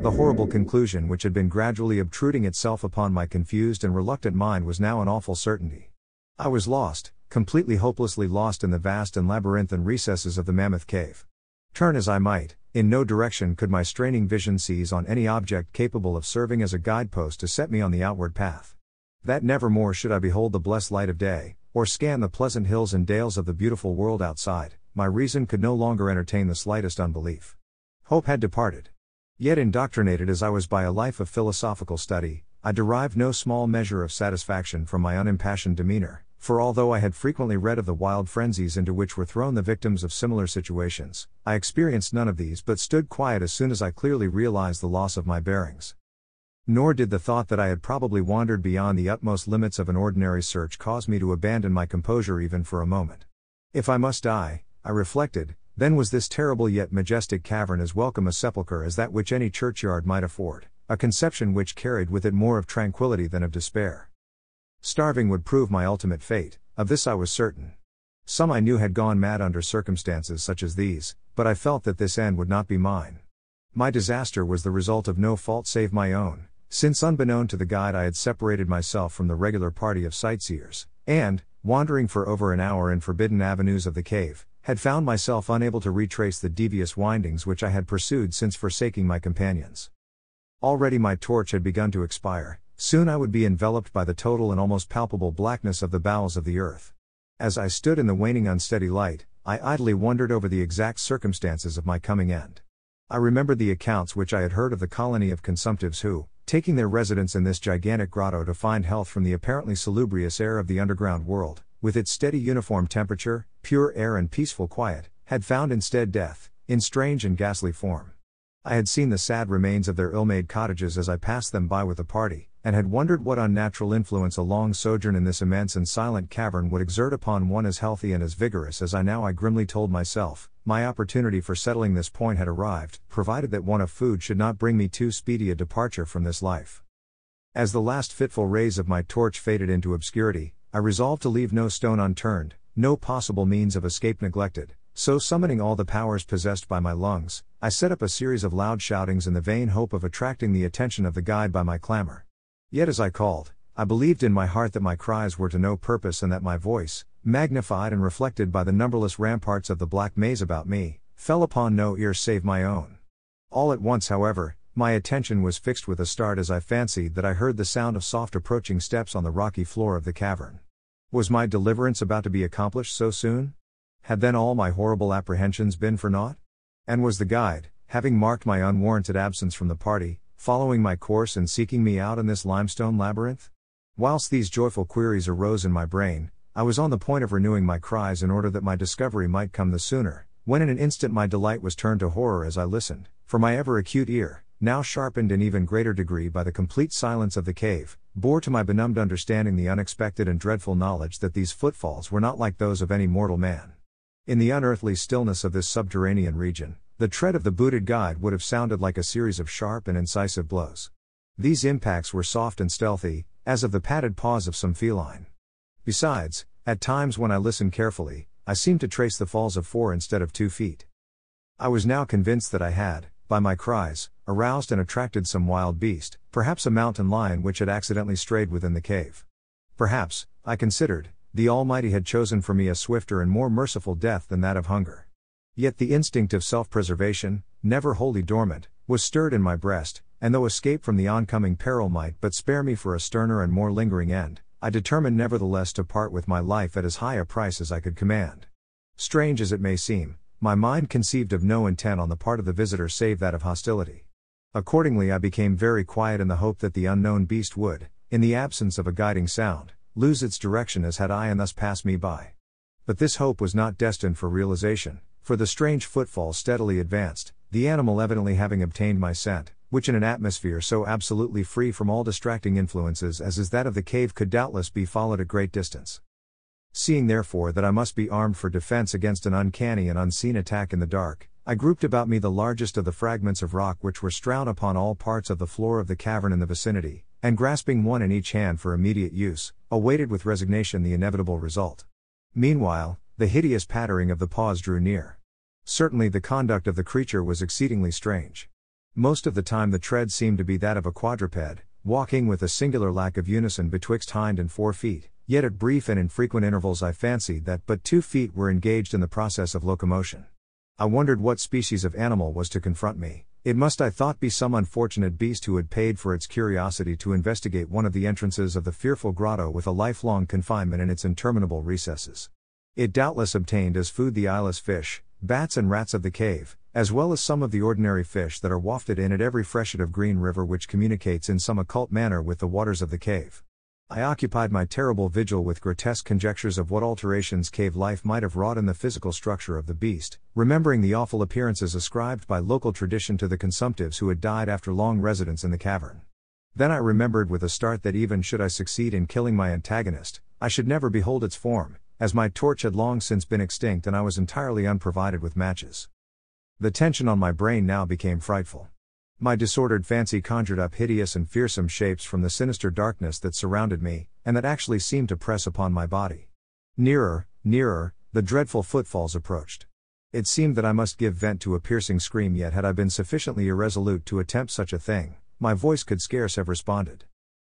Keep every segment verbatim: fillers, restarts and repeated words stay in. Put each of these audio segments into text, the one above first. The horrible conclusion which had been gradually obtruding itself upon my confused and reluctant mind was now an awful certainty. I was lost, completely hopelessly lost in the vast and labyrinthine recesses of the Mammoth Cave. Turn as I might, in no direction could my straining vision seize on any object capable of serving as a guidepost to set me on the outward path. That never more should I behold the blessed light of day, or scan the pleasant hills and dales of the beautiful world outside, my reason could no longer entertain the slightest unbelief. Hope had departed. Yet indoctrinated as I was by a life of philosophical study, I derived no small measure of satisfaction from my unimpassioned demeanor, for although I had frequently read of the wild frenzies into which were thrown the victims of similar situations, I experienced none of these but stood quiet as soon as I clearly realized the loss of my bearings. Nor did the thought that I had probably wandered beyond the utmost limits of an ordinary search cause me to abandon my composure even for a moment. If I must die, I reflected, then was this terrible yet majestic cavern as welcome a sepulchre as that which any churchyard might afford, a conception which carried with it more of tranquility than of despair. Starving would prove my ultimate fate, of this I was certain. Some I knew had gone mad under circumstances such as these, but I felt that this end would not be mine. My disaster was the result of no fault save my own, since unbeknown to the guide I had separated myself from the regular party of sightseers, and, wandering for over an hour in forbidden avenues of the cave, had found myself unable to retrace the devious windings which I had pursued since forsaking my companions. Already my torch had begun to expire, soon I would be enveloped by the total and almost palpable blackness of the bowels of the earth. As I stood in the waning unsteady light, I idly wondered over the exact circumstances of my coming end. I remembered the accounts which I had heard of the colony of consumptives who, taking their residence in this gigantic grotto to find health from the apparently salubrious air of the underground world, with its steady uniform temperature, pure air and peaceful quiet, had found instead death, in strange and ghastly form. I had seen the sad remains of their ill-made cottages as I passed them by with the party, and had wondered what unnatural influence a long sojourn in this immense and silent cavern would exert upon one as healthy and as vigorous as I now I grimly told myself, my opportunity for settling this point had arrived, provided that want of food should not bring me too speedy a departure from this life. As the last fitful rays of my torch faded into obscurity, I resolved to leave no stone unturned, no possible means of escape neglected, so summoning all the powers possessed by my lungs, I set up a series of loud shoutings in the vain hope of attracting the attention of the guide by my clamor. Yet as I called, I believed in my heart that my cries were to no purpose and that my voice, magnified and reflected by the numberless ramparts of the black maze about me, fell upon no ear save my own. All at once, however, my attention was fixed with a start as I fancied that I heard the sound of soft approaching steps on the rocky floor of the cavern. Was my deliverance about to be accomplished so soon? Had then all my horrible apprehensions been for naught? And was the guide, having marked my unwarranted absence from the party, following my course and seeking me out in this limestone labyrinth? Whilst these joyful queries arose in my brain, I was on the point of renewing my cries in order that my discovery might come the sooner, when in an instant my delight was turned to horror as I listened, for my ever acute ear, now sharpened in even greater degree by the complete silence of the cave, bore to my benumbed understanding the unexpected and dreadful knowledge that these footfalls were not like those of any mortal man. In the unearthly stillness of this subterranean region, the tread of the booted guide would have sounded like a series of sharp and incisive blows. These impacts were soft and stealthy, as of the padded paws of some feline. Besides, at times when I listened carefully, I seemed to trace the falls of four instead of two feet. I was now convinced that I had, by my cries, aroused and attracted some wild beast, perhaps a mountain lion which had accidentally strayed within the cave. Perhaps, I considered, the Almighty had chosen for me a swifter and more merciful death than that of hunger. Yet the instinct of self-preservation, never wholly dormant, was stirred in my breast, and though escape from the oncoming peril might but spare me for a sterner and more lingering end, I determined nevertheless to part with my life at as high a price as I could command. Strange as it may seem, my mind conceived of no intent on the part of the visitor save that of hostility. Accordingly, I became very quiet in the hope that the unknown beast would, in the absence of a guiding sound, lose its direction as had I and thus pass me by. But this hope was not destined for realization, for the strange footfall steadily advanced, the animal evidently having obtained my scent, which in an atmosphere so absolutely free from all distracting influences as is that of the cave could doubtless be followed at great distance. Seeing therefore that I must be armed for defense against an uncanny and unseen attack in the dark, I grouped about me the largest of the fragments of rock which were strewn upon all parts of the floor of the cavern in the vicinity, and grasping one in each hand for immediate use, awaited with resignation the inevitable result. Meanwhile, the hideous pattering of the paws drew near. Certainly the conduct of the creature was exceedingly strange. Most of the time the tread seemed to be that of a quadruped, walking with a singular lack of unison betwixt hind and forefeet, yet at brief and infrequent intervals I fancied that but two feet were engaged in the process of locomotion. I wondered what species of animal was to confront me. It must, I thought, be some unfortunate beast who had paid for its curiosity to investigate one of the entrances of the fearful grotto with a lifelong confinement in its interminable recesses. It doubtless obtained as food the eyeless fish, bats and rats of the cave, as well as some of the ordinary fish that are wafted in at every freshet of green river which communicates in some occult manner with the waters of the cave. I occupied my terrible vigil with grotesque conjectures of what alterations cave life might have wrought in the physical structure of the beast, remembering the awful appearances ascribed by local tradition to the consumptives who had died after long residence in the cavern. Then I remembered with a start that even should I succeed in killing my antagonist, I should never behold its form, as my torch had long since been extinct and I was entirely unprovided with matches. The tension on my brain now became frightful. My disordered fancy conjured up hideous and fearsome shapes from the sinister darkness that surrounded me, and that actually seemed to press upon my body. Nearer, nearer, the dreadful footfalls approached. It seemed that I must give vent to a piercing scream, yet had I been sufficiently irresolute to attempt such a thing, my voice could scarce have responded.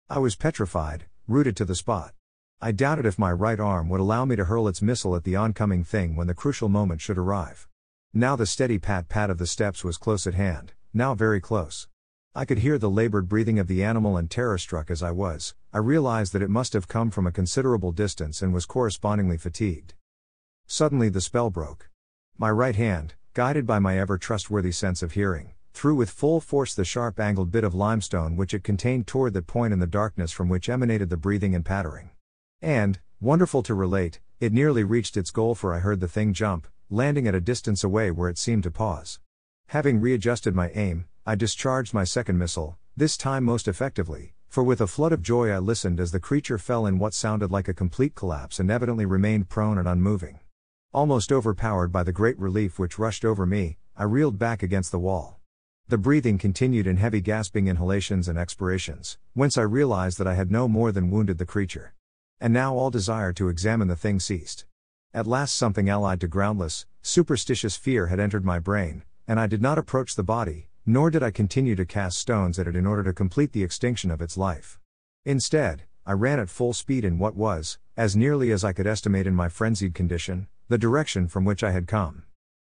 I was petrified, rooted to the spot. I doubted if my right arm would allow me to hurl its missile at the oncoming thing when the crucial moment should arrive. Now the steady pat-pat of the steps was close at hand. Now very close. I could hear the labored breathing of the animal, and terror-struck as I was, I realized that it must have come from a considerable distance and was correspondingly fatigued. Suddenly the spell broke. My right hand, guided by my ever-trustworthy sense of hearing, threw with full force the sharp-angled bit of limestone which it contained toward that point in the darkness from which emanated the breathing and pattering. And, wonderful to relate, it nearly reached its goal, for I heard the thing jump, landing at a distance away where it seemed to pause. Having readjusted my aim, I discharged my second missile, this time most effectively, for with a flood of joy I listened as the creature fell in what sounded like a complete collapse and evidently remained prone and unmoving. Almost overpowered by the great relief which rushed over me, I reeled back against the wall. The breathing continued in heavy gasping inhalations and expirations, whence I realized that I had no more than wounded the creature. And now all desire to examine the thing ceased. At last something allied to groundless, superstitious fear had entered my brain, and I did not approach the body, nor did I continue to cast stones at it in order to complete the extinction of its life. Instead, I ran at full speed in what was, as nearly as I could estimate in my frenzied condition, the direction from which I had come.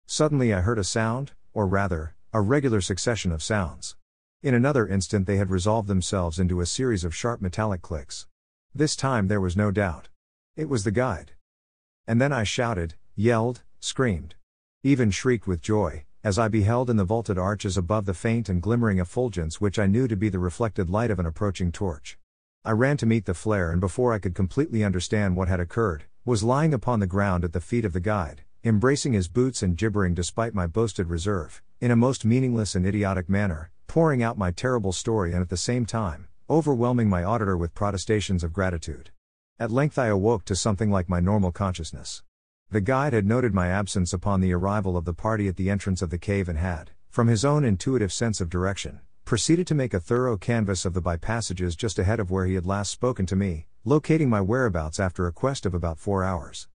Suddenly I heard a sound, or rather, a regular succession of sounds. In another instant they had resolved themselves into a series of sharp metallic clicks. This time there was no doubt. It was the guide. And then I shouted, yelled, screamed, even shrieked with joy, as I beheld in the vaulted arches above the faint and glimmering effulgence which I knew to be the reflected light of an approaching torch. I ran to meet the flare, and before I could completely understand what had occurred, was lying upon the ground at the feet of the guide, embracing his boots and gibbering despite my boasted reserve, in a most meaningless and idiotic manner, pouring out my terrible story and at the same time, overwhelming my auditor with protestations of gratitude. At length I awoke to something like my normal consciousness. The guide had noted my absence upon the arrival of the party at the entrance of the cave and had, from his own intuitive sense of direction, proceeded to make a thorough canvass of the by-passages just ahead of where he had last spoken to me, locating my whereabouts after a quest of about four hours.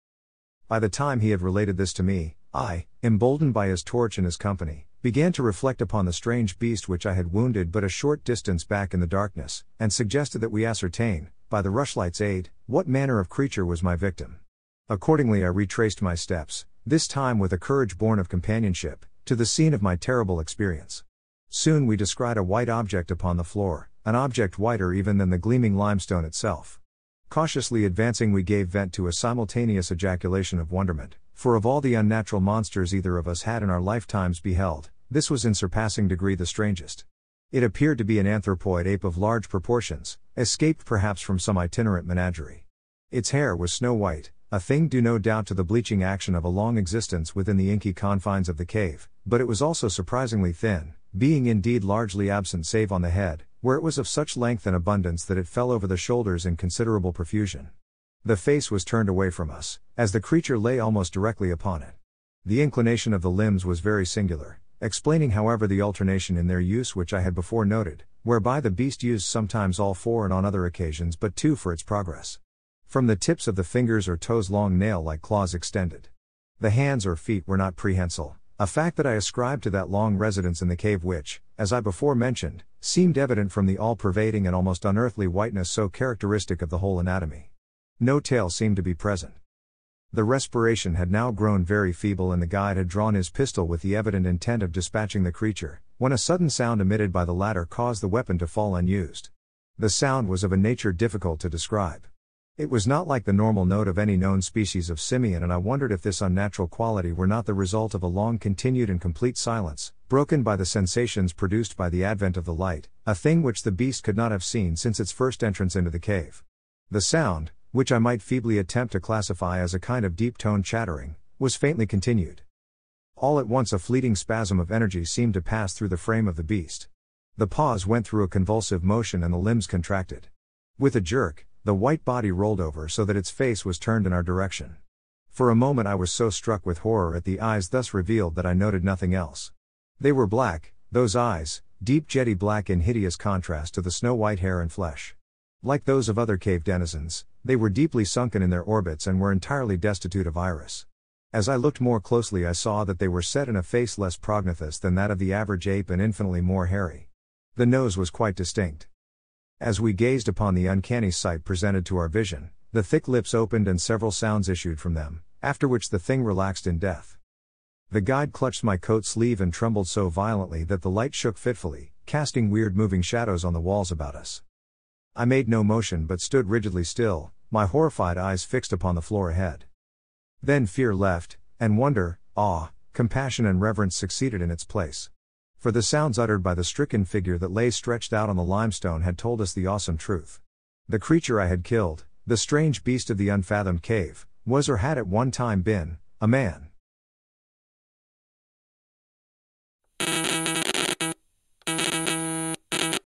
By the time he had related this to me, I, emboldened by his torch and his company, began to reflect upon the strange beast which I had wounded but a short distance back in the darkness, and suggested that we ascertain, by the rushlight's aid, what manner of creature was my victim. Accordingly I retraced my steps, this time with a courage born of companionship, to the scene of my terrible experience. Soon we descried a white object upon the floor, an object whiter even than the gleaming limestone itself. Cautiously advancing we gave vent to a simultaneous ejaculation of wonderment, for of all the unnatural monsters either of us had in our lifetimes beheld, this was in surpassing degree the strangest. It appeared to be an anthropoid ape of large proportions, escaped perhaps from some itinerant menagerie. Its hair was snow-white, a thing due no doubt to the bleaching action of a long existence within the inky confines of the cave, but it was also surprisingly thin, being indeed largely absent save on the head, where it was of such length and abundance that it fell over the shoulders in considerable profusion. The face was turned away from us, as the creature lay almost directly upon it. The inclination of the limbs was very singular, explaining however the alternation in their use which I had before noted, whereby the beast used sometimes all four and on other occasions but two for its progress. From the tips of the fingers or toes long nail-like claws extended. The hands or feet were not prehensile, a fact that I ascribed to that long residence in the cave which, as I before mentioned, seemed evident from the all-pervading and almost unearthly whiteness so characteristic of the whole anatomy. No tail seemed to be present. The respiration had now grown very feeble, and the guide had drawn his pistol with the evident intent of dispatching the creature, when a sudden sound emitted by the latter caused the weapon to fall unused. The sound was of a nature difficult to describe. It was not like the normal note of any known species of simian, and I wondered if this unnatural quality were not the result of a long-continued and complete silence, broken by the sensations produced by the advent of the light, a thing which the beast could not have seen since its first entrance into the cave. The sound, which I might feebly attempt to classify as a kind of deep-toned chattering, was faintly continued. All at once a fleeting spasm of energy seemed to pass through the frame of the beast. The paws went through a convulsive motion and the limbs contracted. With a jerk, the white body rolled over so that its face was turned in our direction. For a moment I was so struck with horror at the eyes thus revealed that I noted nothing else. They were black, those eyes, deep jetty black in hideous contrast to the snow-white hair and flesh. Like those of other cave denizens, they were deeply sunken in their orbits and were entirely destitute of iris. As I looked more closely, I saw that they were set in a face less prognathous than that of the average ape and infinitely more hairy. The nose was quite distinct. As we gazed upon the uncanny sight presented to our vision, the thick lips opened and several sounds issued from them, after which the thing relaxed in death. The guide clutched my coat sleeve and trembled so violently that the light shook fitfully, casting weird moving shadows on the walls about us. I made no motion but stood rigidly still, my horrified eyes fixed upon the floor ahead. Then fear left, and wonder, awe, compassion and reverence succeeded in its place. For the sounds uttered by the stricken figure that lay stretched out on the limestone had told us the awesome truth. The creature I had killed, the strange beast of the unfathomed cave, was or had at one time been, a man.